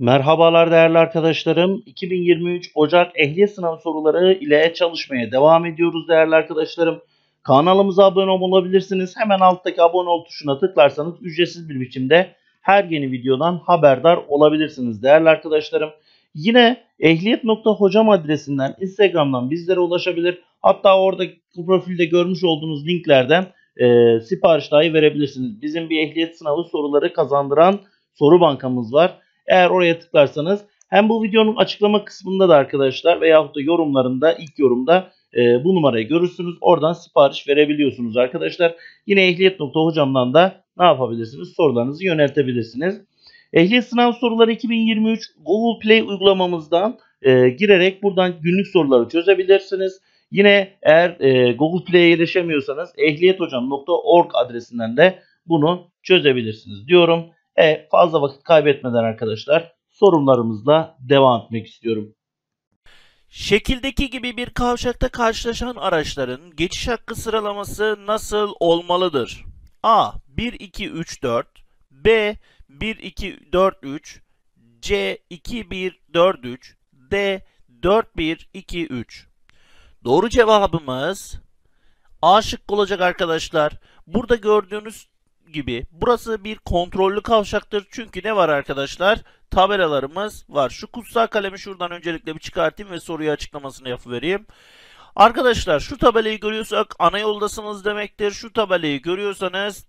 Merhabalar değerli arkadaşlarım. 2023 Ocak ehliyet sınavı soruları ile çalışmaya devam ediyoruz değerli arkadaşlarım. Kanalımıza abone olabilirsiniz. Hemen alttaki abone ol tuşuna tıklarsanız ücretsiz bir biçimde her yeni videodan haberdar olabilirsiniz değerli arkadaşlarım. Yine ehliyet.hocam adresinden Instagram'dan bizlere ulaşabilir. Hatta oradaki profilde görmüş olduğunuz linklerden sipariş dahi verebilirsiniz. Bizim bir ehliyet sınavı soruları kazandıran soru bankamız var. Eğer oraya tıklarsanız hem bu videonun açıklama kısmında da arkadaşlar veyahut da yorumlarında ilk yorumda bu numarayı görürsünüz. Oradan sipariş verebiliyorsunuz arkadaşlar. Yine ehliyet.hocamdan da ne yapabilirsiniz? Sorularınızı yöneltebilirsiniz. Ehliyet sınav soruları 2023 Google Play uygulamamızdan girerek buradan günlük soruları çözebilirsiniz. Yine eğer Google Play'e erişemiyorsanız ehliyethocam.org adresinden de bunu çözebilirsiniz diyorum. Fazla vakit kaybetmeden arkadaşlar sorunlarımızla devam etmek istiyorum. Şekildeki gibi bir kavşakta karşılaşan araçların geçiş hakkı sıralaması nasıl olmalıdır? A. 1, 2, 3, 4 B. 1, 2, 4, 3 C. 2, 1, 4, 3 D. 4, 1, 2, 3 Doğru cevabımız A şıkkı olacak arkadaşlar. Burada gördüğünüz gibi burası bir kontrollü kavşaktır. Çünkü ne var arkadaşlar? Tabelalarımız var. Şu kutsal kalemi şuradan öncelikle bir çıkartayım ve soruyu açıklamasını yapıvereyim. Arkadaşlar şu tabelayı görüyorsak ana yoldasınız demektir. Şu tabelayı görüyorsanız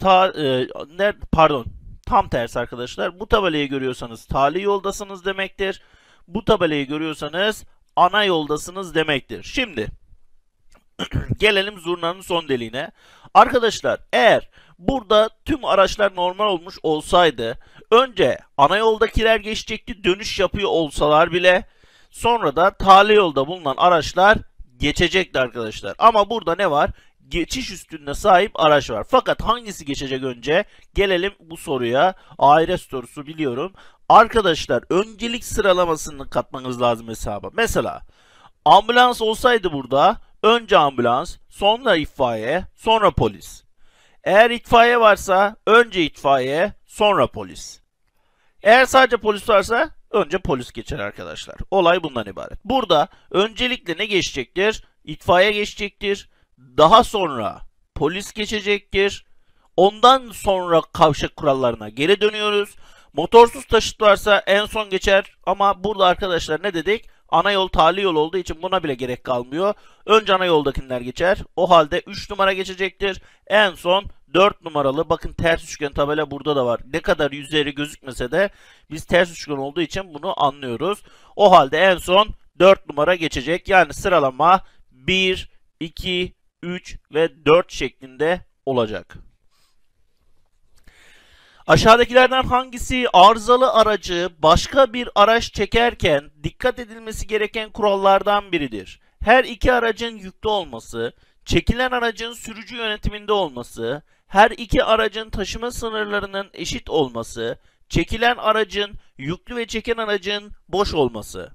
tam tersi arkadaşlar. Bu tabelayı görüyorsanız tali yoldasınız demektir. Bu tabelayı görüyorsanız ana yoldasınız demektir. Şimdi gelelim zurnanın son deliğine. Arkadaşlar eğer burada tüm araçlar normal olmuş olsaydı önce ana yoldakiler geçecekti, dönüş yapıyor olsalar bile sonra da tali yolda bulunan araçlar geçecekti arkadaşlar. Ama burada ne var? Geçiş üstünde sahip araç var. Fakat hangisi geçecek önce? Gelelim bu soruya. ARS sorusu biliyorum. Arkadaşlar öncelik sıralamasını katmanız lazım hesaba. Mesela ambulans olsaydı burada önce ambulans, sonra itfaiye, sonra polis. Eğer itfaiye varsa önce itfaiye, sonra polis. Eğer sadece polis varsa önce polis geçer arkadaşlar. Olay bundan ibaret. Burada öncelikle ne geçecektir? İtfaiye geçecektir. Daha sonra polis geçecektir. Ondan sonra kavşak kurallarına geri dönüyoruz. Motorsuz taşıt varsa en son geçer. Ama burada arkadaşlar ne dedik? Ana yol tali yol olduğu için buna bile gerek kalmıyor. Önce ana yoldakiler geçer. O halde 3 numara geçecektir. En son 4 numaralı. Bakın ters üçgen tabela burada da var. Ne kadar yüzleri gözükmese de biz ters üçgen olduğu için bunu anlıyoruz. O halde en son 4 numara geçecek. Yani sıralama 1, 2, 3 ve 4 şeklinde olacak. Aşağıdakilerden hangisi arızalı aracı başka bir araç çekerken dikkat edilmesi gereken kurallardan biridir? Her iki aracın yüklü olması, çekilen aracın sürücü yönetiminde olması, her iki aracın taşıma sınırlarının eşit olması, çekilen aracın yüklü ve çeken aracın boş olması.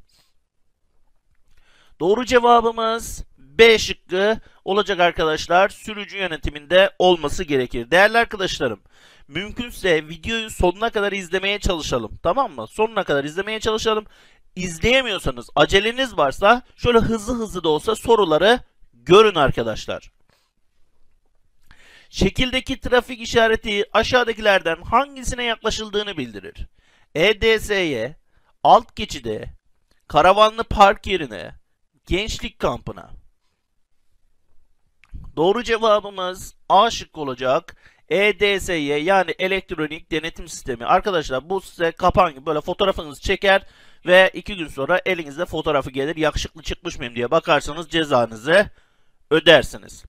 Doğru cevabımız B şıkkı olacak arkadaşlar. Sürücü yönetiminde olması gerekir. Değerli arkadaşlarım, mümkünse videoyu sonuna kadar izlemeye çalışalım. Tamam mı? Sonuna kadar izlemeye çalışalım. İzleyemiyorsanız, aceleniz varsa şöyle hızlı da olsa soruları görün arkadaşlar. Şekildeki trafik işareti aşağıdakilerden hangisine yaklaşıldığını bildirir? EDS'ye, alt geçide, karavanlı park yerine, gençlik kampına. Doğru cevabımız A şıkkı olacak. EDS'ye yani elektronik denetim sistemi. Arkadaşlar bu size kapan gibi böyle fotoğrafınızı çeker ve 2 gün sonra elinizde fotoğrafı gelir. Yakışıklı çıkmış mıyım diye bakarsanız cezanızı ödersiniz.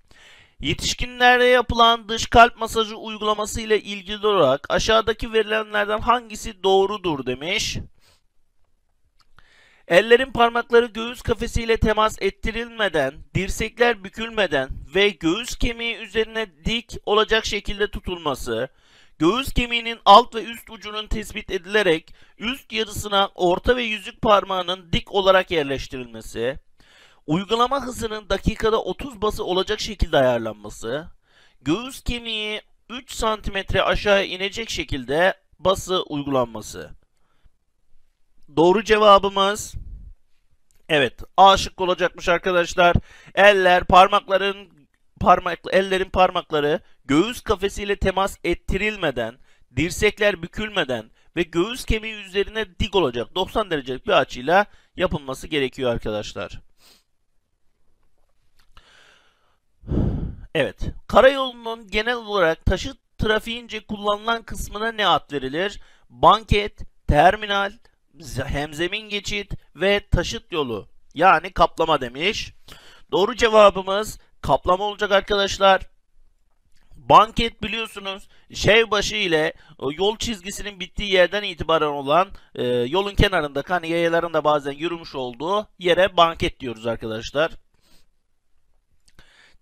Yetişkinlere yapılan dış kalp masajı uygulaması ile ilgili olarak aşağıdaki verilenlerden hangisi doğrudur demiş. Ellerin parmakları göğüs kafesiyle temas ettirilmeden, dirsekler bükülmeden ve göğüs kemiği üzerine dik olacak şekilde tutulması, göğüs kemiğinin alt ve üst ucunun tespit edilerek üst yarısına orta ve yüzük parmağının dik olarak yerleştirilmesi, uygulama hızının dakikada 30 bası olacak şekilde ayarlanması, göğüs kemiği 3 cm aşağı inecek şekilde bası uygulanması. Doğru cevabımız evet A şıkkı olacakmış arkadaşlar. Eller, ellerin parmakları göğüs kafesiyle temas ettirilmeden, dirsekler bükülmeden ve göğüs kemiği üzerine dik olacak 90 derecelik bir açıyla yapılması gerekiyor arkadaşlar. Evet. Karayolunun genel olarak taşıt trafiğince kullanılan kısmına ne ad verilir? Banket, terminal, hemzemin geçit ve taşıt yolu. Yani kaplama demiş. Doğru cevabımız kaplama olacak arkadaşlar. Banket biliyorsunuz şevbaşı ile yol çizgisinin bittiği yerden itibaren olan yolun kenarında hani yayaların da bazen yürümüş olduğu yere banket diyoruz arkadaşlar.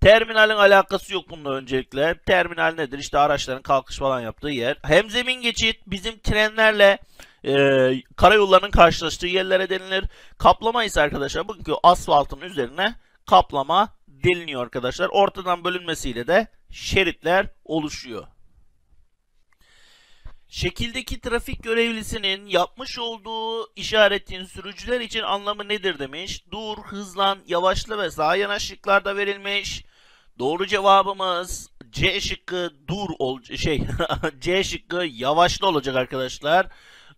Terminalin alakası yok bununla öncelikle. Terminal nedir? İşte araçların kalkış falan yaptığı yer. Hemzemin geçit bizim trenlerle karayollarının karşılaştığı yerlere denilir. Kaplama ise arkadaşlar bugünkü asfaltın üzerine kaplama deliniyor arkadaşlar. Ortadan bölünmesiyle de şeritler oluşuyor. Şekildeki trafik görevlisinin yapmış olduğu işaretin sürücüler için anlamı nedir demiş. Dur, hızlan, yavaşla ve sağa yana şıklarda verilmiş. Doğru cevabımız C şıkkı C şıkkı yavaşla olacak arkadaşlar.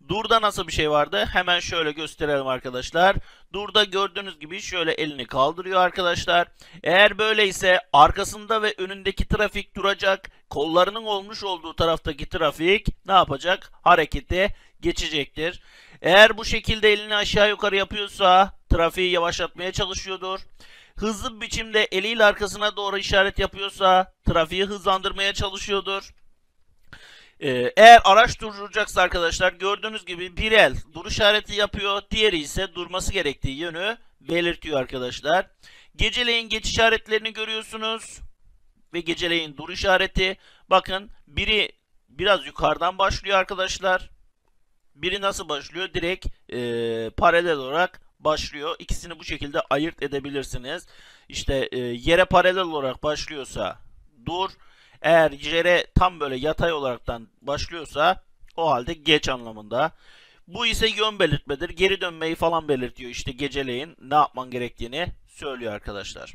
Dur'da nasıl bir şey vardı? Hemen şöyle gösterelim arkadaşlar. Dur'da gördüğünüz gibi şöyle elini kaldırıyor arkadaşlar. Eğer böyleyse arkasında ve önündeki trafik duracak. Kollarının olmuş olduğu taraftaki trafik ne yapacak? Harekete geçecektir. Eğer bu şekilde elini aşağı yukarı yapıyorsa trafiği yavaşlatmaya çalışıyordur. Hızlı bir biçimde eliyle arkasına doğru işaret yapıyorsa trafiği hızlandırmaya çalışıyordur. Eğer araç durduracaksa arkadaşlar gördüğünüz gibi bir el dur işareti yapıyor, diğeri ise durması gerektiği yönü belirtiyor arkadaşlar. Geceleyin geç işaretlerini görüyorsunuz ve geceleyin dur işareti. Bakın biri biraz yukarıdan başlıyor arkadaşlar. Biri nasıl başlıyor? Direkt paralel olarak başlıyor. İkisini bu şekilde ayırt edebilirsiniz. İşte yere paralel olarak başlıyorsa dur. Eğer yere tam böyle yatay olaraktan başlıyorsa o halde geç anlamında. Bu ise yön belirtmedir. Geri dönmeyi falan belirtiyor. İşte geceleyin ne yapman gerektiğini söylüyor arkadaşlar.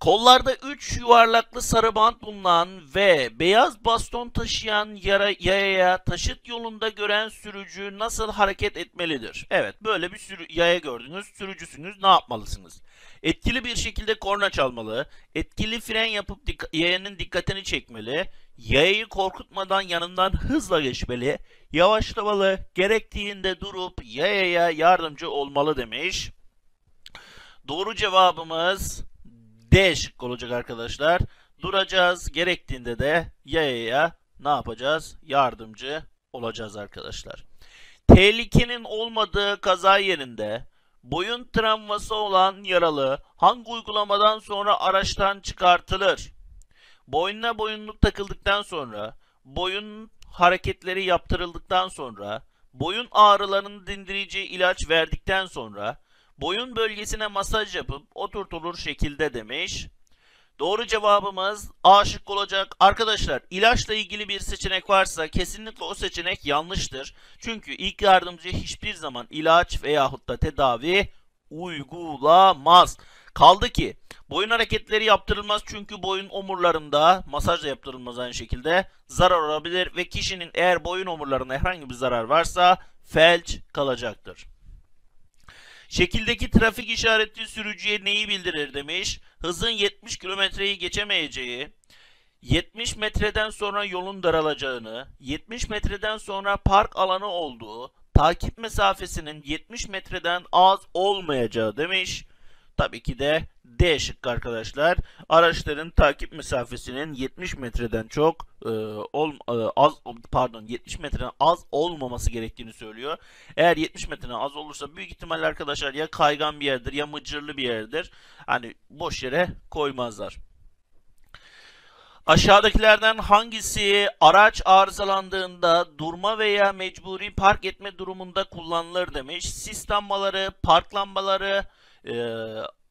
Kollarda 3 yuvarlaklı sarı bant bulunan ve beyaz baston taşıyan yayaya taşıt yolunda gören sürücü nasıl hareket etmelidir? Evet, böyle bir yaya gördünüz, sürücüsünüz, ne yapmalısınız? Etkili bir şekilde korna çalmalı, etkili fren yapıp yayanın dikkatini çekmeli, yayayı korkutmadan yanından hızla geçmeli, yavaşlamalı, gerektiğinde durup yayaya yardımcı olmalı demiş. Doğru cevabımız D şıkkı olacak arkadaşlar. Duracağız. Gerektiğinde de yayaya ne yapacağız? Yardımcı olacağız arkadaşlar. Tehlikenin olmadığı kaza yerinde boyun travması olan yaralı hangi uygulamadan sonra araçtan çıkartılır? Boynuna boyunluk takıldıktan sonra, boyun hareketleri yaptırıldıktan sonra, boyun ağrılarını dindirici ilaç verdikten sonra, boyun bölgesine masaj yapıp oturtulur şekilde demiş. Doğru cevabımız A şıkkı olacak. Arkadaşlar ilaçla ilgili bir seçenek varsa kesinlikle o seçenek yanlıştır. Çünkü ilk yardımcı hiçbir zaman ilaç veyahut da tedavi uygulamaz. Kaldı ki boyun hareketleri yaptırılmaz çünkü boyun omurlarında masaj da yaptırılmaz aynı şekilde. Zarar olabilir ve kişinin eğer boyun omurlarına herhangi bir zarar varsa felç kalacaktır. Şekildeki trafik işareti sürücüye neyi bildirir demiş. Hızın 70 kilometreyi geçemeyeceği, 70 metreden sonra yolun daralacağını, 70 metreden sonra park alanı olduğu, takip mesafesinin 70 metreden az olmayacağı demiş. Tabii ki de D şıkkı arkadaşlar. Araçların takip mesafesinin 70 metreden çok pardon 70 metreden az olmaması gerektiğini söylüyor. Eğer 70 metreden az olursa büyük ihtimalle arkadaşlar ya kaygan bir yerdir ya mıcırlı bir yerdir. Hani boş yere koymazlar. Aşağıdakilerden hangisi araç arızalandığında durma veya mecburi park etme durumunda kullanılır demiş. Sis lambaları, park lambaları,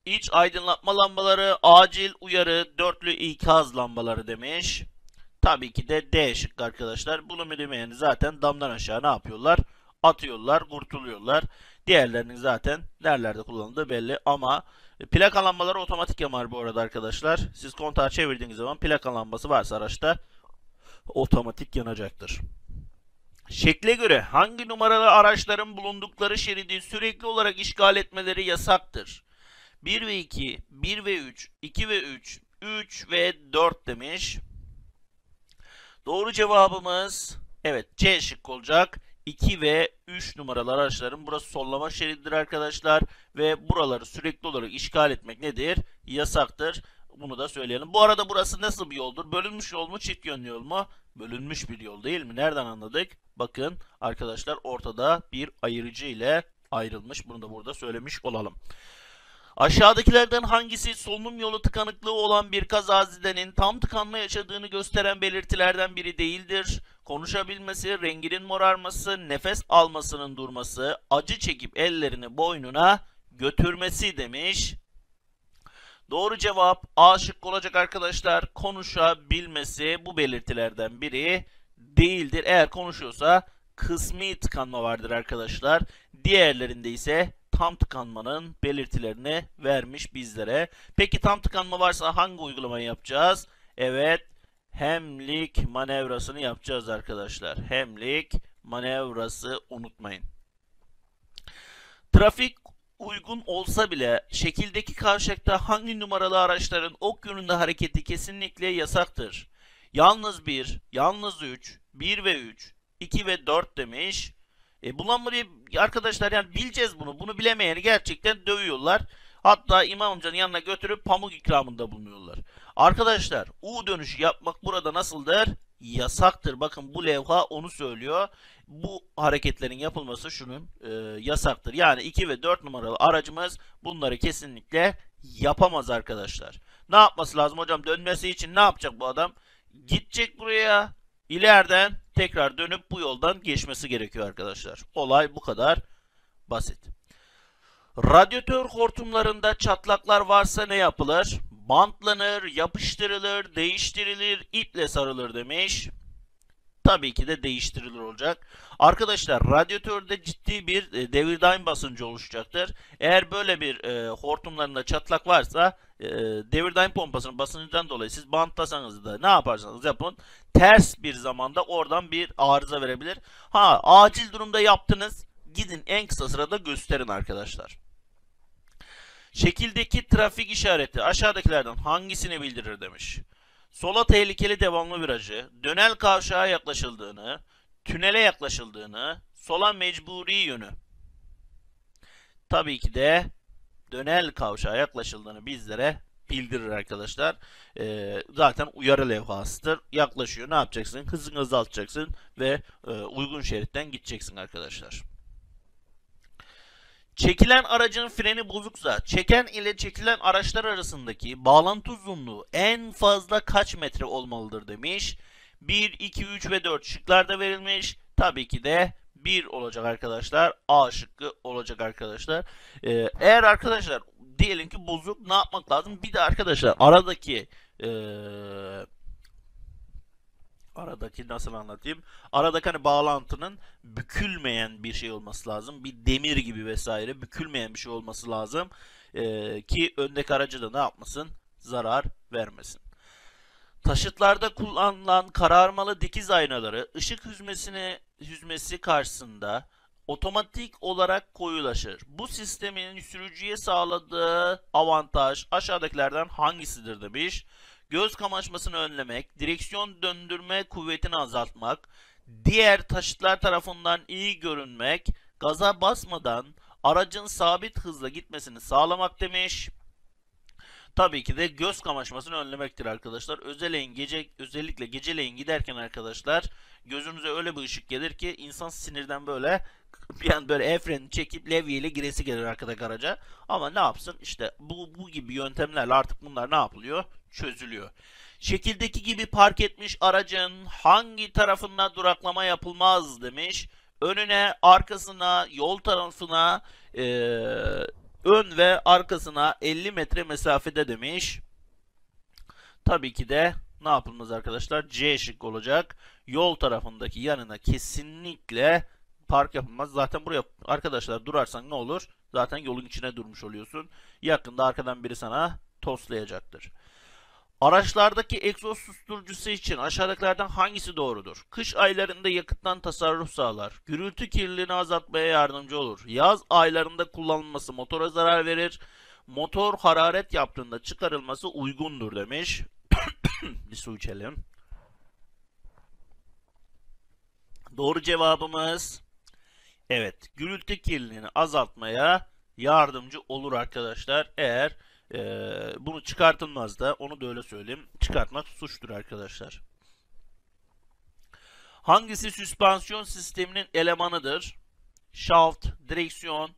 iç aydınlatma lambaları, acil uyarı, dörtlü ikaz lambaları demiş. Tabii ki de D şıkkı arkadaşlar. Bunu bilmeyeni zaten damdan aşağı ne yapıyorlar? atıyorlar, kurtuluyorlar. Diğerlerinin zaten nerelerde kullanıldığı belli ama plakalanmaları otomatik yanar bu arada arkadaşlar. Siz kontağı çevirdiğiniz zaman plakalanması varsa araçta otomatik yanacaktır. Şekle göre hangi numaralı araçların bulundukları şeridi sürekli olarak işgal etmeleri yasaktır? 1 ve 2, 1 ve 3, 2 ve 3, 3 ve 4 demiş. Doğru cevabımız evet C şıkkı olacak. 2 ve 3 numaralı araçların burası sollama şerididir arkadaşlar. Ve buraları sürekli olarak işgal etmek nedir? Yasaktır. Bunu da söyleyelim. Bu arada burası nasıl bir yoldur? Bölünmüş yol mu? Çift yönlü yol mu? Bölünmüş bir yol değil mi? Nereden anladık? Bakın arkadaşlar ortada bir ayırıcı ile ayrılmış. Bunu da burada söylemiş olalım. Aşağıdakilerden hangisi solunum yolu tıkanıklığı olan bir kazazedenin tam tıkanma yaşadığını gösteren belirtilerden biri değildir? Konuşabilmesi, renginin morarması, nefes almasının durması, acı çekip ellerini boynuna götürmesi demiş. Doğru cevap A şıkkı olacak arkadaşlar. Konuşabilmesi bu belirtilerden biri değildir. Eğer konuşuyorsa kısmi tıkanma vardır arkadaşlar. Diğerlerinde ise tam tıkanmanın belirtilerini vermiş bizlere. Peki tam tıkanma varsa hangi uygulamayı yapacağız? Evet, Hemlik manevrasını yapacağız arkadaşlar. Hemlik manevrası unutmayın. Trafik uygun olsa bile şekildeki kavşakta hangi numaralı araçların ok yönünde hareketi kesinlikle yasaktır? Yalnız 1, yalnız 3, 1 ve 3, 2 ve 4 demiş. Bulan buraya arkadaşlar yani bileceğiz bunu. Bunu bilemeyeni gerçekten dövüyorlar. Hatta imam amcanın yanına götürüp pamuk ikramında bulunuyorlar. Arkadaşlar U dönüşü yapmak burada nasıldır? Yasaktır. Bakın bu levha onu söylüyor. Bu hareketlerin yapılması şunun yasaktır. Yani 2 ve 4 numaralı aracımız bunları kesinlikle yapamaz arkadaşlar. Ne yapması lazım hocam? Dönmesi için ne yapacak bu adam? Gidecek buraya. İleriden tekrar dönüp bu yoldan geçmesi gerekiyor arkadaşlar. Olay bu kadar basit. Radyatör hortumlarında çatlaklar varsa ne yapılır? Bantlanır, yapıştırılır, değiştirilir, iple sarılır demiş. Tabii ki de değiştirilir olacak. Arkadaşlar radyatörde ciddi bir devir daim basıncı oluşacaktır. Eğer böyle bir hortumlarında çatlak varsa devir daim pompasının basıncından dolayı siz bantlasanız da ne yaparsanız yapın ters bir zamanda oradan bir arıza verebilir. Ha acil durumda yaptınız gidin en kısa sırada gösterin arkadaşlar. Şekildeki trafik işareti aşağıdakilerden hangisini bildirir demiş. Sola tehlikeli devamlı virajı, dönel kavşağa yaklaşıldığını, tünele yaklaşıldığını, sola mecburi yönü. Tabii ki de dönel kavşağa yaklaşıldığını bizlere bildirir arkadaşlar. Zaten uyarı levhasıdır. Yaklaşıyor. Ne yapacaksın? Hızını azaltacaksın ve uygun şeritten gideceksin arkadaşlar. Çekilen aracın freni bozuksa, çeken ile çekilen araçlar arasındaki bağlantı uzunluğu en fazla kaç metre olmalıdır demiş. 1, 2, 3 ve 4 şıklarda verilmiş. Tabii ki de 1 olacak arkadaşlar. A şıkkı olacak arkadaşlar. Eğer arkadaşlar diyelim ki bozuk ne yapmak lazım? Bir de arkadaşlar aradaki... nasıl anlatayım? Aradaki hani bağlantının bükülmeyen bir şey olması lazım. Bir demir gibi vesaire bükülmeyen bir şey olması lazım. Ki öndeki aracı da ne yapmasın? Zarar vermesin. Taşıtlarda kullanılan kararmalı dikiz aynaları ışık hüzmesi karşısında otomatik olarak koyulaşır. Bu sistemin sürücüye sağladığı avantaj aşağıdakilerden hangisidir demiş. Göz kamaşmasını önlemek, direksiyon döndürme kuvvetini azaltmak, diğer taşıtlar tarafından iyi görünmek, gaza basmadan aracın sabit hızla gitmesini sağlamak demiş. Tabii ki de göz kamaşmasını önlemektir arkadaşlar. Özellikle geceleyin giderken arkadaşlar gözünüze öyle bir ışık gelir ki insan sinirden böyle bir an böyle el freni çekip levyeyle giresi gelir arkadaki araca. Ama ne yapsın? İşte bu gibi yöntemlerle artık bunlar ne yapılıyor? Çözülüyor. Şekildeki gibi park etmiş aracın hangi tarafına duraklama yapılmaz demiş. Önüne, arkasına, yol tarafına, ön ve arkasına 50 metre mesafede demiş. Tabii ki de ne yapılmaz arkadaşlar? C şıkkı olacak. Yol tarafındaki yanına kesinlikle park yapılmaz. Zaten buraya arkadaşlar durarsan ne olur? Zaten yolun içine durmuş oluyorsun. Yakında arkadan biri sana toslayacaktır. Araçlardaki egzoz susturucusu için aşağıdakilerden hangisi doğrudur? Kış aylarında yakıttan tasarruf sağlar. Gürültü kirliliğini azaltmaya yardımcı olur. Yaz aylarında kullanılması motora zarar verir. Motor hararet yaptığında çıkarılması uygundur demiş. Bir su içelim. Doğru cevabımız evet, gürültü kirliliğini azaltmaya yardımcı olur arkadaşlar. Eğer bunu çıkartılmaz da, onu da öyle söyleyeyim, çıkartmak suçtur arkadaşlar. Hangisi süspansiyon sisteminin elemanıdır? Şaft, direksiyon,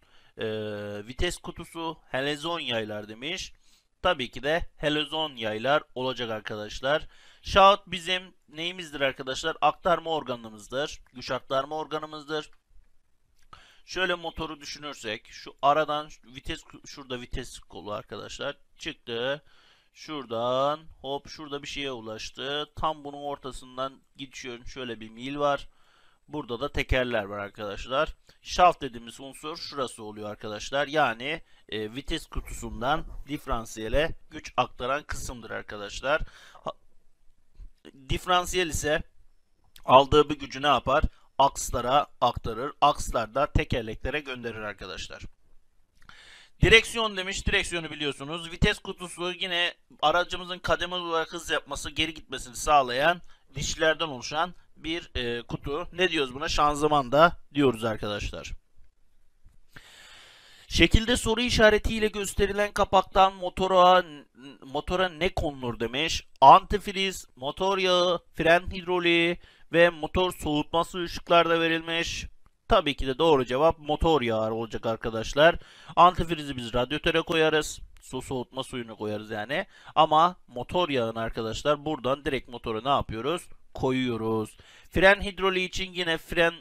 vites kutusu, helezon yaylar demiş. Tabii ki de helezon yaylar olacak arkadaşlar. Şaft bizim neyimizdir arkadaşlar? Aktarma organımızdır. Güç aktarma organımızdır. Şöyle motoru düşünürsek, şu aradan vites, şurada vites kolu arkadaşlar çıktı. Şuradan hop şurada bir şeye ulaştı. Tam bunun ortasından geçiyorum. Şöyle bir mil var. Burada da tekerler var arkadaşlar. Şaft dediğimiz unsur şurası oluyor arkadaşlar. Yani vites kutusundan diferansiyele güç aktaran kısımdır arkadaşlar. Diferansiyel ise aldığı bir gücü ne yapar? Akslara aktarır. Akslar da tekerleklere gönderir arkadaşlar. Direksiyon demiş. Direksiyonu biliyorsunuz. Vites kutusu yine aracımızın kademeli olarak hız yapması, geri gitmesini sağlayan dişlerden oluşan bir kutu. Ne diyoruz buna? Şanzıman da diyoruz arkadaşlar. Şekilde soru işaretiyle gösterilen kapaktan motora ne konulur demiş. Antifriz, motor yağı, fren hidroliği ve motor soğutması ışıklarda verilmiş. Tabii ki de doğru cevap motor yağı olacak arkadaşlar. Antifrizi biz radyatöre koyarız. Su soğutma suyunu koyarız yani. Ama motor yağını arkadaşlar buradan direkt motora ne yapıyoruz? Koyuyoruz. Fren hidroliği için yine fren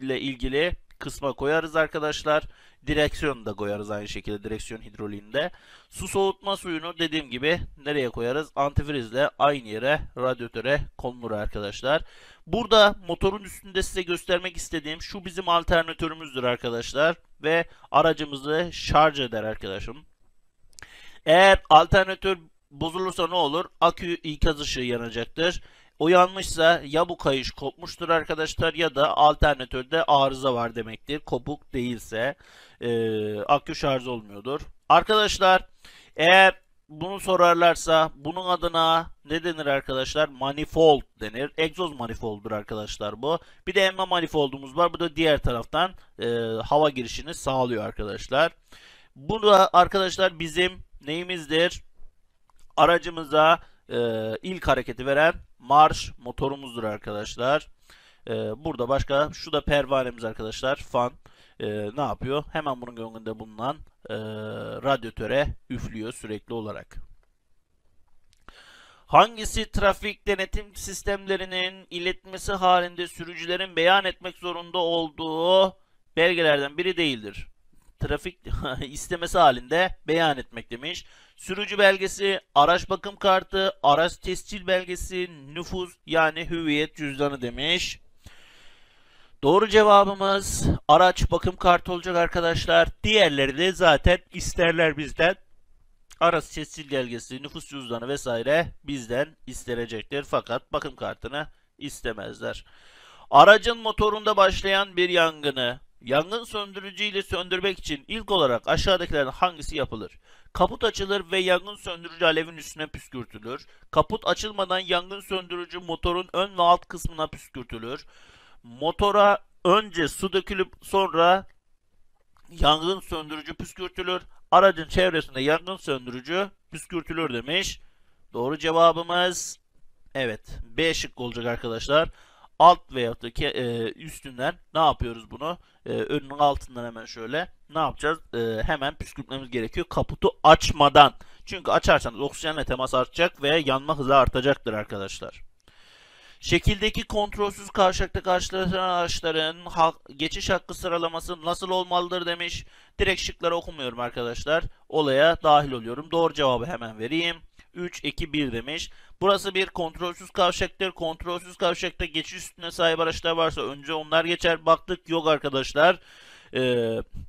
ile ilgili kısma koyarız arkadaşlar. Direksiyonu da koyarız aynı şekilde, direksiyon hidroliğinde. Su soğutma suyunu dediğim gibi nereye koyarız? Antifrizle aynı yere, radyatöre konulur arkadaşlar. Burada motorun üstünde size göstermek istediğim şu bizim alternatörümüzdür arkadaşlar. Ve aracımızı şarj eder arkadaşım. Eğer alternatör bozulursa ne olur? Akü ikaz ışığı yanacaktır. O yanmışsa ya bu kayış kopmuştur arkadaşlar ya da alternatörde arıza var demektir. Kopuk değilse akü şarj olmuyordur. Arkadaşlar eğer bunu sorarlarsa bunun adına ne denir arkadaşlar? Manifold denir. Egzoz manifoldudur arkadaşlar bu. Bir de emme manifoldumuz var. Bu da diğer taraftan hava girişini sağlıyor arkadaşlar. Bu da arkadaşlar bizim neyimizdir? Aracımıza ilk hareketi veren marş motorumuzdur arkadaşlar. Burada başka, şu da pervanemiz arkadaşlar. Fan ne yapıyor? Hemen bunun gönlünde bulunan radyatöre üflüyor sürekli olarak. Hangisi trafik denetim sistemlerinin iletmesi halinde sürücülerin beyan etmek zorunda olduğu belgelerden biri değildir? Trafik istemesi halinde beyan etmek demiş. Sürücü belgesi, araç bakım kartı, araç tescil belgesi, nüfuz yani hüviyet cüzdanı demiş. Doğru cevabımız araç bakım kartı olacak arkadaşlar. Diğerleri de zaten isterler bizden. Araç tescil belgesi, nüfus cüzdanı vesaire bizden istenecektir. Fakat bakım kartını istemezler. Aracın motorunda başlayan bir yangını yangın söndürücü ile söndürmek için ilk olarak aşağıdakilerden hangisi yapılır? Kaput açılır ve yangın söndürücü alevin üstüne püskürtülür. Kaput açılmadan yangın söndürücü motorun ön ve alt kısmına püskürtülür. Motora önce su dökülüp sonra yangın söndürücü püskürtülür. Aracın çevresinde yangın söndürücü püskürtülür demiş. Doğru cevabımız evet B şıkkı olacak arkadaşlar. Alt veyahut da üstünden ne yapıyoruz bunu? Önünün altından hemen şöyle ne yapacağız? Hemen püskürtmemiz gerekiyor kaputu açmadan. Çünkü açarsanız oksijenle temas artacak ve yanma hızı artacaktır arkadaşlar. Şekildeki kontrolsüz kavşakta karşılaşan araçların geçiş hakkı sıralaması nasıl olmalıdır demiş. Direkt şıkları okumuyorum arkadaşlar. Olaya dahil oluyorum. Doğru cevabı hemen vereyim. 3, 2, 1 demiş. Burası bir kontrolsüz kavşaktır. Kontrolsüz kavşakta geçiş üstüne sahip araçlar varsa önce onlar geçer. Baktık yok arkadaşlar.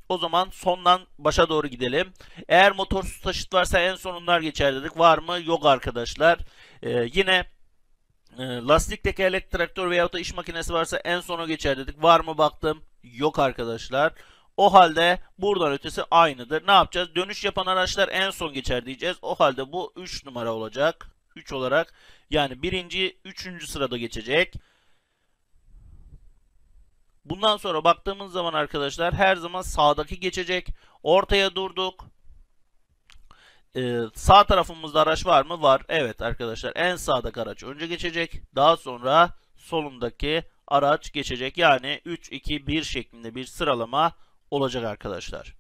O zaman sondan başa doğru gidelim. Eğer motorsuz taşıt varsa en son onlar geçer dedik. Var mı? Yok arkadaşlar. Yine lastik tekerlek traktör veyahut da iş makinesi varsa en sona geçer dedik. Var mı? Baktım. Yok arkadaşlar. O halde buradan ötesi aynıdır. Ne yapacağız? Dönüş yapan araçlar en son geçer diyeceğiz. O halde bu 3 numara olacak. 3 olarak. Yani 1. 3. sırada geçecek. Bundan sonra baktığımız zaman arkadaşlar her zaman sağdaki geçecek. Ortaya durduk. Sağ tarafımızda araç var mı? Var. Evet arkadaşlar, en sağdaki araç önce geçecek. Daha sonra solundaki araç geçecek. Yani 3-2-1 şeklinde bir sıralama olacak arkadaşlar.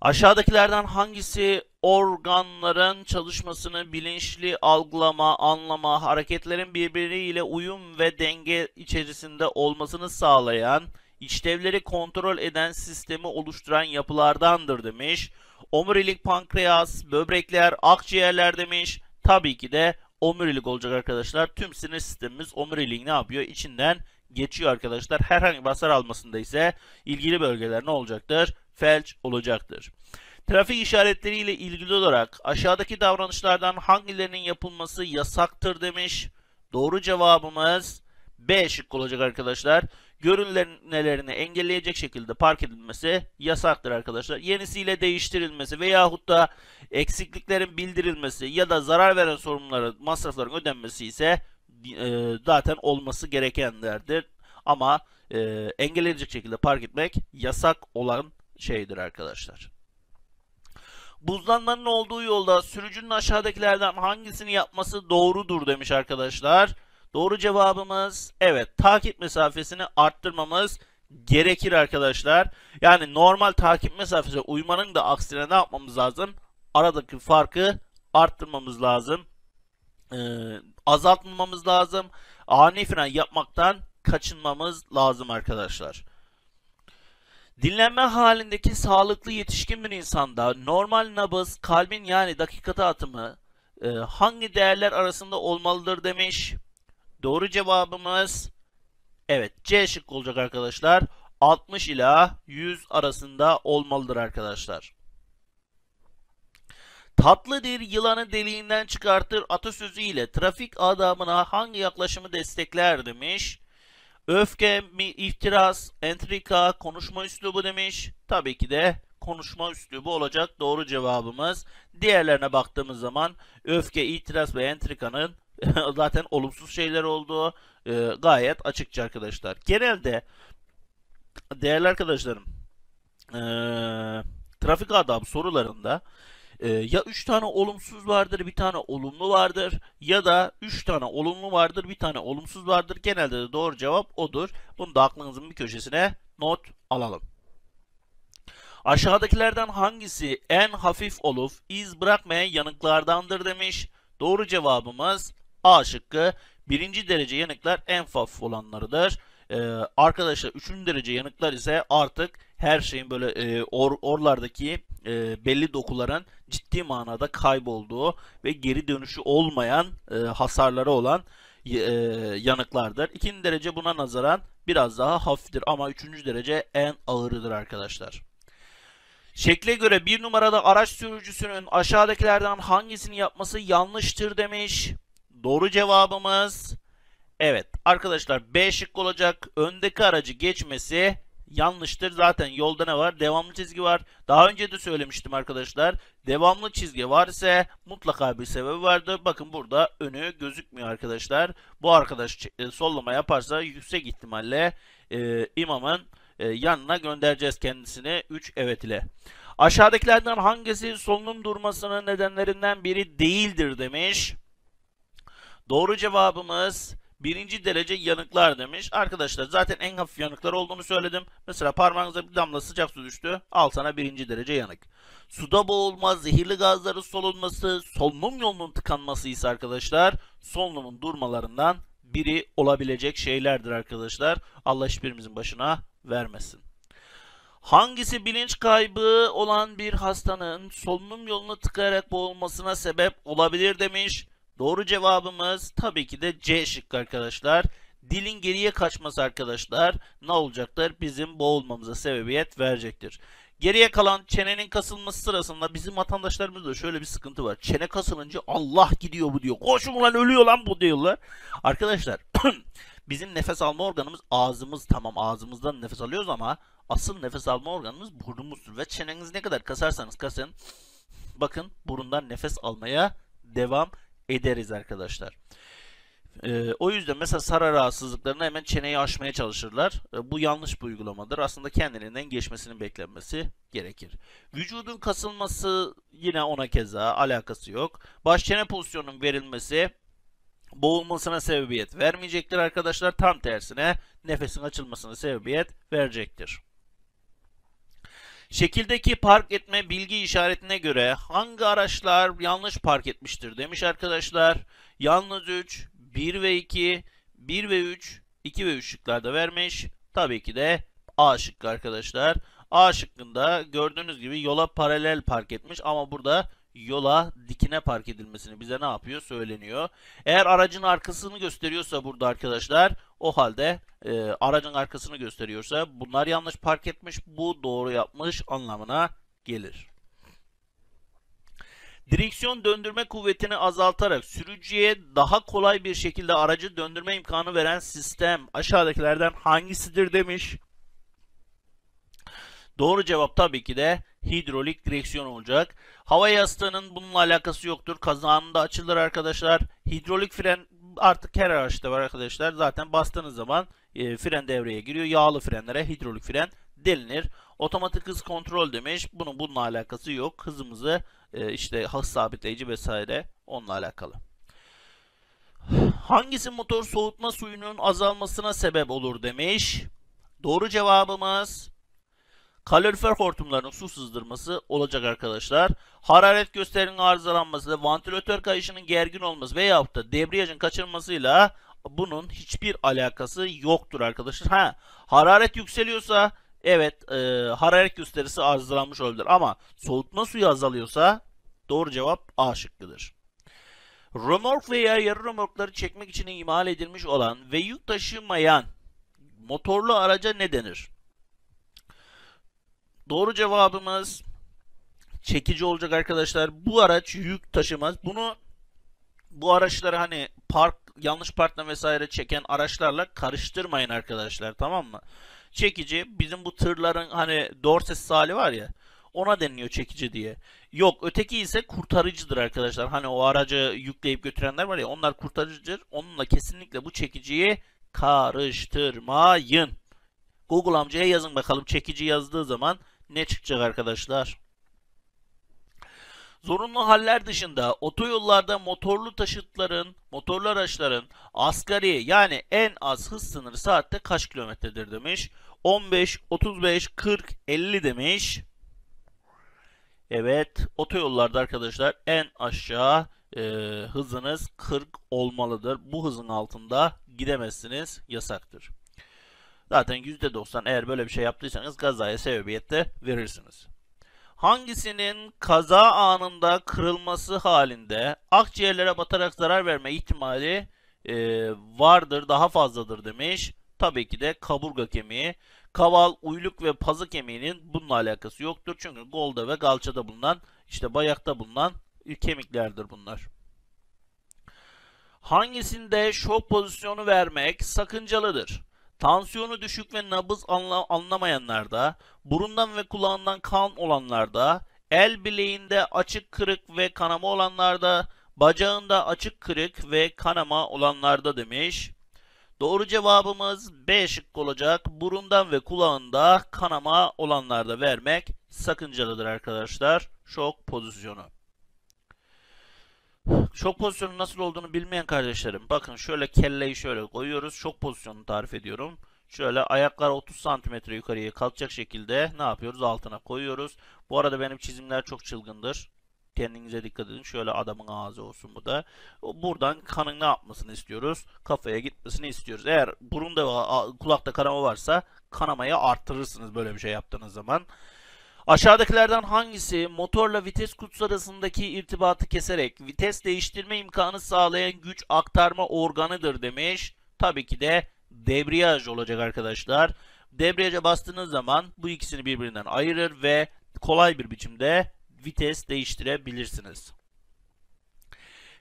Aşağıdakilerden hangisi organların çalışmasını bilinçli algılama, anlama, hareketlerin birbiriyle uyum ve denge içerisinde olmasını sağlayan, işlevleri kontrol eden sistemi oluşturan yapılardandır demiş. Omurilik, pankreas, böbrekler, akciğerler demiş. Tabii ki de omurilik olacak arkadaşlar. Tüm sinir sistemimiz omuriliğin ne yapıyor? İçinden geçiyor arkadaşlar. Herhangi bir hasar almasında ise ilgili bölgeler ne olacaktır? Felç olacaktır. Trafik işaretleriyle ilgili olarak aşağıdaki davranışlardan hangilerinin yapılması yasaktır demiş. Doğru cevabımız B şıkkı olacak arkadaşlar. Görünmelerini engelleyecek şekilde park edilmesi yasaktır arkadaşlar. Yenisiyle değiştirilmesi veyahut da eksikliklerin bildirilmesi ya da zarar veren sorumlulara masrafların ödenmesi ise zaten olması gerekenlerdir. Ama engelleyecek şekilde park etmek yasak olan şeydir arkadaşlar. Buzlanmanın olduğu yolda sürücünün aşağıdakilerden hangisini yapması doğrudur demiş arkadaşlar. Doğru cevabımız evet, takip mesafesini arttırmamız gerekir arkadaşlar. Yani normal takip mesafesine uymanın da aksine ne yapmamız lazım? Aradaki farkı arttırmamız lazım. Azaltmamamız lazım. Ani fren yapmaktan kaçınmamız lazım arkadaşlar. Dinlenme halindeki sağlıklı yetişkin bir insanda normal nabız, kalbin yani dakikada atımı hangi değerler arasında olmalıdır demiş. Doğru cevabımız evet C şıkkı olacak arkadaşlar. 60 ila 100 arasında olmalıdır arkadaşlar. Tatlı dil yılanı deliğinden çıkartır atasözü ile trafik adamına hangi yaklaşımı destekler demiş. Öfke, iftiras, entrika, konuşma üslubu demiş. Tabii ki de konuşma üslubu olacak doğru cevabımız. Diğerlerine baktığımız zaman öfke, itiraz ve entrikanın zaten olumsuz şeyler olduğu gayet açıkça arkadaşlar. Genelde değerli arkadaşlarım trafik adam sorularında ya 3 tane olumsuz vardır, bir tane olumlu vardır ya da 3 tane olumlu vardır, bir tane olumsuz vardır. Genelde de doğru cevap odur. Bunu da aklınızın bir köşesine not alalım. Aşağıdakilerden hangisi en hafif olup iz bırakmayan yanıklardandır demiş. Doğru cevabımız A şıkkı. 1. derece yanıklar en hafif olanlarıdır. Arkadaşlar 3. derece yanıklar ise artık her şeyin böyle orlardaki belli dokuların ciddi manada kaybolduğu ve geri dönüşü olmayan hasarları olan yanıklardır. 2. derece buna nazaran biraz daha hafiftir ama 3. derece en ağırıdır arkadaşlar. Şekle göre 1 numarada araç sürücüsünün aşağıdakilerden hangisini yapması yanlıştır demiş. Doğru cevabımız evet arkadaşlar B şıkkı olacak. Öndeki aracı geçmesi yanlıştır. Zaten yolda ne var? Devamlı çizgi var. Daha önce de söylemiştim arkadaşlar. Devamlı çizgi var ise mutlaka bir sebebi vardır. Bakın burada önü gözükmüyor arkadaşlar. Bu arkadaş sollama yaparsa yüksek ihtimalle imamın yanına göndereceğiz kendisini 3 evet ile. Aşağıdakilerden hangisi solunum durmasının nedenlerinden biri değildir demiş. Doğru cevabımız 1. derece yanıklar demiş. Arkadaşlar zaten en hafif yanıklar olduğunu söyledim. Mesela parmağınıza bir damla sıcak su düştü. Al sana 1. derece yanık. Suda boğulma, zehirli gazların solunması, solunum yolunun tıkanması ise arkadaşlar solunumun durmalarından biri olabilecek şeylerdir arkadaşlar. Allah hiçbirimizin başına vermesin. Hangisi bilinç kaybı olan bir hastanın solunum yolunu tıkayarak boğulmasına sebep olabilir demiş. Doğru cevabımız tabii ki de C şıkkı arkadaşlar. Dilin geriye kaçması arkadaşlar ne olacaktır? Bizim boğulmamıza sebebiyet verecektir. Geriye kalan çenenin kasılması sırasında bizim vatandaşlarımızda şöyle bir sıkıntı var. Çene kasılınca Allah gidiyor bu diyor. Koşun lan ölüyor lan bu diyorlar. Arkadaşlar bizim nefes alma organımız ağzımız, tamam ağzımızdan nefes alıyoruz ama asıl nefes alma organımız burnumuzdur. Ve çeneniz ne kadar kasarsanız kasın bakın burundan nefes almaya devam ederiz arkadaşlar. O yüzden mesela SARA rahatsızlıklarına hemen çeneyi aşmaya çalışırlar. Bu yanlış bir uygulamadır. Aslında kendiliğinden geçmesinin beklenmesi gerekir. Vücudun kasılması yine ona keza alakası yok. Baş çene pozisyonunun verilmesi boğulmasına sebebiyet vermeyecektir arkadaşlar. Tam tersine nefesin açılmasına sebebiyet verecektir. Şekildeki park etme bilgi işaretine göre hangi araçlar yanlış park etmiştir demiş arkadaşlar. Yalnız 3, 1 ve 2, 1 ve 3, 2 ve 3 şıklarda vermiş. Tabii ki de A şıkkı arkadaşlar. A şıkkında gördüğünüz gibi yola paralel park etmiş ama burada yola dikine park edilmesini bize ne yapıyor? Söyleniyor. Eğer aracın arkasını gösteriyorsa burada arkadaşlar o halde aracın arkasını gösteriyorsa bunlar yanlış park etmiş, bu doğru yapmış anlamına gelir. Direksiyon döndürme kuvvetini azaltarak sürücüye daha kolay bir şekilde aracı döndürme imkanı veren sistem aşağıdakilerden hangisidir demiş. Doğru cevap tabii ki de hidrolik direksiyon olacak. Hava yastığının bununla alakası yoktur. Kazanında açılır arkadaşlar. Hidrolik fren artık her araçta var arkadaşlar. Zaten bastığınız zaman fren devreye giriyor. Yağlı frenlere hidrolik fren denilir. Otomatik hız kontrol demiş. Bununla alakası yok. Hızımızı işte hız sabitleyici vesaire onunla alakalı. Hangisi motor soğutma suyunun azalmasına sebep olur demiş. Doğru cevabımız kalorifer hortumlarının su sızdırması olacak arkadaşlar. Hararet gösterinin arızalanması, vantilatör kayışının gergin olması veyahut da debriyajın kaçırmasıyla bunun hiçbir alakası yoktur arkadaşlar. Hararet yükseliyorsa evet hararet gösterisi arızalanmış olabilir ama soğutma suyu azalıyorsa doğru cevap A şıkkıdır. Römork veya yarı römorkları çekmek için imal edilmiş olan ve yük taşımayan motorlu araca ne denir? Doğru cevabımız çekici olacak arkadaşlar. Bu araç yük taşımaz. Bu araçları hani yanlış parkla vesaire çeken araçlarla karıştırmayın arkadaşlar, tamam mı? Çekici bizim bu tırların hani dorses hali var ya, ona deniliyor çekici diye. Yok, öteki ise kurtarıcıdır arkadaşlar. Hani o aracı yükleyip götürenler var ya, onlar kurtarıcıdır. Onunla kesinlikle bu çekiciyi karıştırmayın. Google amcaya yazın bakalım, çekici yazdığı zaman ne çıkacak arkadaşlar? Zorunlu haller dışında otoyollarda motorlu araçların asgari yani en az hız sınırı saatte kaç kilometredir demiş. 15, 35, 40, 50 demiş. Evet, otoyollarda arkadaşlar en aşağı hızınız 40 olmalıdır. Bu hızın altında gidemezsiniz, yasaktır. Zaten %90 eğer böyle bir şey yaptıysanız kazaya sebebiyet de verirsiniz. Hangisinin kaza anında kırılması halinde akciğerlere batarak zarar verme ihtimali vardır, daha fazladır demiş. Tabii ki de kaburga kemiği, kaval, uyluk ve pazı kemiğinin bununla alakası yoktur. Çünkü golda ve galçada bulunan, işte bayakta bulunan kemiklerdir bunlar. Hangisinde şok pozisyonu vermek sakıncalıdır? Tansiyonu düşük ve nabız anlamayanlarda, burundan ve kulağından kan olanlarda, el bileğinde açık kırık ve kanama olanlarda, bacağında açık kırık ve kanama olanlarda demiş. Doğru cevabımız B şıkkı olacak. Burundan ve kulağında kanama olanlarda vermek sakıncalıdır arkadaşlar. Şok pozisyonu. Şok pozisyonunun nasıl olduğunu bilmeyen kardeşlerim, bakın şöyle kelleyi şöyle koyuyoruz. Şok pozisyonunu tarif ediyorum. Şöyle ayaklar 30 cm yukarıya kalkacak şekilde ne yapıyoruz? Altına koyuyoruz. Bu arada benim çizimler çok çılgındır. Kendinize dikkat edin. Şöyle adamın ağzı olsun bu da. Buradan kanın ne yapmasını istiyoruz? Kafaya gitmesini istiyoruz. Eğer burunda kulakta kanama varsa kanamayı arttırırsınız böyle bir şey yaptığınız zaman. Aşağıdakilerden hangisi motorla vites kutusu arasındaki irtibatı keserek vites değiştirme imkanı sağlayan güç aktarma organıdır demiş. Tabii ki de debriyaj olacak arkadaşlar. Debriyaja bastığınız zaman bu ikisini birbirinden ayırır ve kolay bir biçimde vites değiştirebilirsiniz.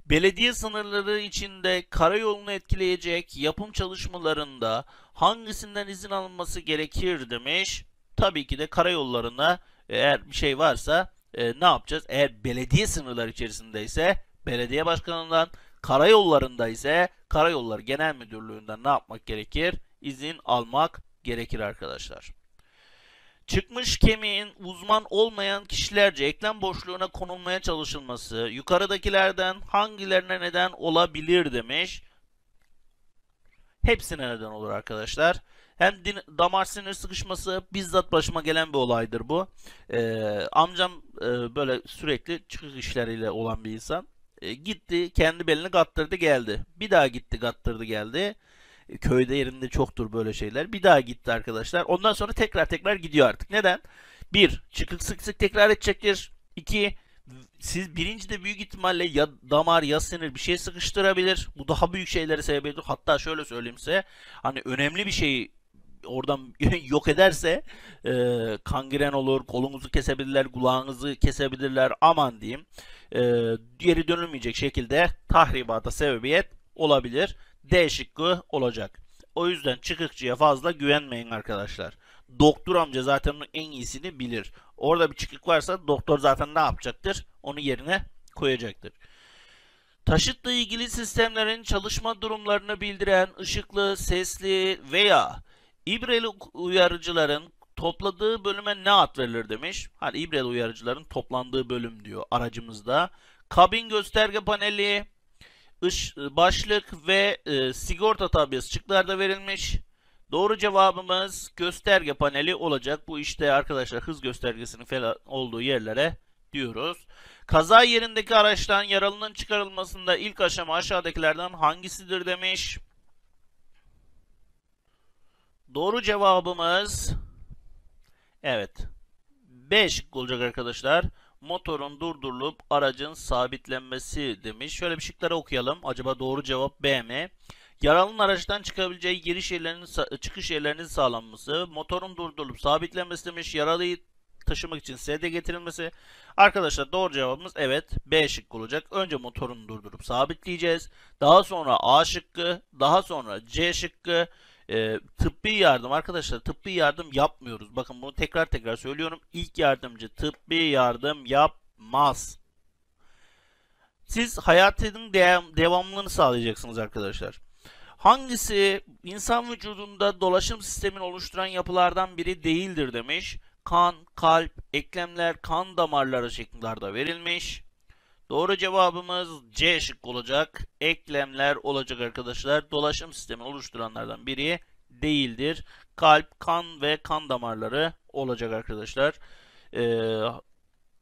Belediye sınırları içinde karayolunu etkileyecek yapım çalışmalarında hangisinden izin alınması gerekir demiş. Tabii ki de karayollarına eğer bir şey varsa ne yapacağız? Eğer belediye sınırları içerisindeyse belediye başkanından, karayollarında ise Karayolları Genel Müdürlüğü'nden ne yapmak gerekir? İzin almak gerekir arkadaşlar. Çıkmış kemiğin uzman olmayan kişilerce eklem boşluğuna konulmaya çalışılması yukarıdakilerden hangilerine neden olabilir demiş. Hepsine neden olur arkadaşlar. Hem damar sinir sıkışması bizzat başıma gelen bir olaydır bu. Amcam böyle sürekli çıkık işleriyle olan bir insan. Gitti kendi belini kattırdı geldi. Bir daha gitti kattırdı geldi. Köyde yerinde çoktur böyle şeyler. Bir daha gitti arkadaşlar. Ondan sonra tekrar gidiyor artık. Neden? 1. Çıkık sık sık tekrar edecektir. 2. Siz birincide büyük ihtimalle ya damar ya sinir bir şey sıkıştırabilir. Bu daha büyük şeylere sebep olur. Hatta şöyle söyleyeyim size. Hani önemli bir şeyi oradan yok ederse kangren olur, kolunuzu kesebilirler, kulağınızı kesebilirler. Aman diyeyim. Geri dönülmeyecek şekilde tahribata sebebiyet olabilir. D şıkkı olacak. O yüzden çıkıkçıya fazla güvenmeyin arkadaşlar. Doktor amca zaten onun en iyisini bilir. Orada bir çıkık varsa doktor zaten ne yapacaktır? Onu yerine koyacaktır. Taşıtla ilgili sistemlerin çalışma durumlarını bildiren ışıklı, sesli veya ibreli uyarıcıların topladığı bölüme ne ad verilir demiş. Hani ibreli uyarıcıların toplandığı bölüm diyor aracımızda. Kabin gösterge paneli, başlık ve sigorta tabiyası şıklarda verilmiş. Doğru cevabımız gösterge paneli olacak. Bu işte arkadaşlar hız göstergesinin falan olduğu yerlere diyoruz. Kaza yerindeki araçtan yaralının çıkarılmasında ilk aşama aşağıdakilerden hangisidir demiş. Doğru cevabımız evet. 5 olacak arkadaşlar. Motorun durdurulup aracın sabitlenmesi demiş. Şöyle bir şıkları okuyalım. Acaba doğru cevap B mi? Yaralının araçtan çıkabileceği çıkış yerlerinin sağlanması. Motorun durdurulup sabitlenmesi demiş. Yaralıyı taşımak için sede getirilmesi. Arkadaşlar doğru cevabımız evet. B şıkkı olacak. Önce motorunu durdurup sabitleyeceğiz. Daha sonra A şıkkı. Daha sonra C şıkkı. Tıbbi yardım arkadaşlar, tıbbi yardım yapmıyoruz. Bakın bunu tekrar söylüyorum. İlk yardımcı tıbbi yardım yapmaz. Siz hayatın devamlılığını sağlayacaksınız arkadaşlar. Hangisi insan vücudunda dolaşım sistemini oluşturan yapılardan biri değildir demiş. Kan, kalp, eklemler, kan damarları şeklinde verilmiş. Doğru cevabımız C şıkkı olacak. Eklemler olacak arkadaşlar. Dolaşım sistemi oluşturanlardan biri değildir. Kalp, kan ve kan damarları olacak arkadaşlar.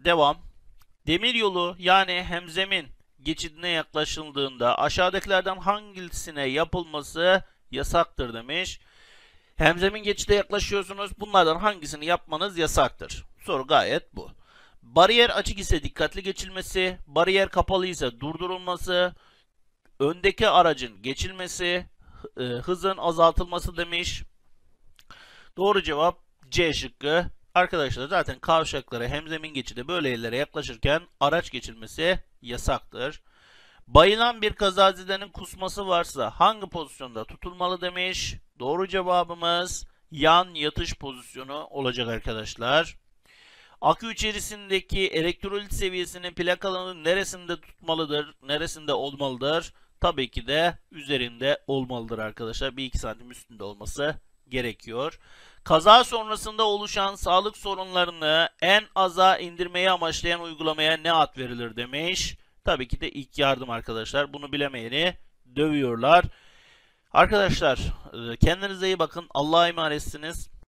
Devam. Demiryolu yani hemzemin geçidine yaklaşıldığında aşağıdakilerden hangisine yapılması yasaktır demiş. Hemzemin geçide yaklaşıyorsunuz. Bunlardan hangisini yapmanız yasaktır? Soru gayet bu. Bariyer açık ise dikkatli geçilmesi, bariyer kapalı ise durdurulması, öndeki aracın geçilmesi, hızın azaltılması demiş. Doğru cevap C şıkkı. Arkadaşlar zaten kavşaklara, hemzemin geçide böyle yerlere yaklaşırken araç geçilmesi yasaktır. Bayılan bir kazazedenin kusması varsa hangi pozisyonda tutulmalı demiş. Doğru cevabımız yan yatış pozisyonu olacak arkadaşlar. Akü içerisindeki elektrolit seviyesini plakaların neresinde tutmalıdır, neresinde olmalıdır? Tabii ki de üzerinde olmalıdır arkadaşlar. Bir iki santim üstünde olması gerekiyor. Kaza sonrasında oluşan sağlık sorunlarını en aza indirmeyi amaçlayan uygulamaya ne ad verilir demiş. Tabii ki de ilk yardım arkadaşlar. Bunu bilemeyeni dövüyorlar. Arkadaşlar kendinize iyi bakın. Allah'a emanetsiniz.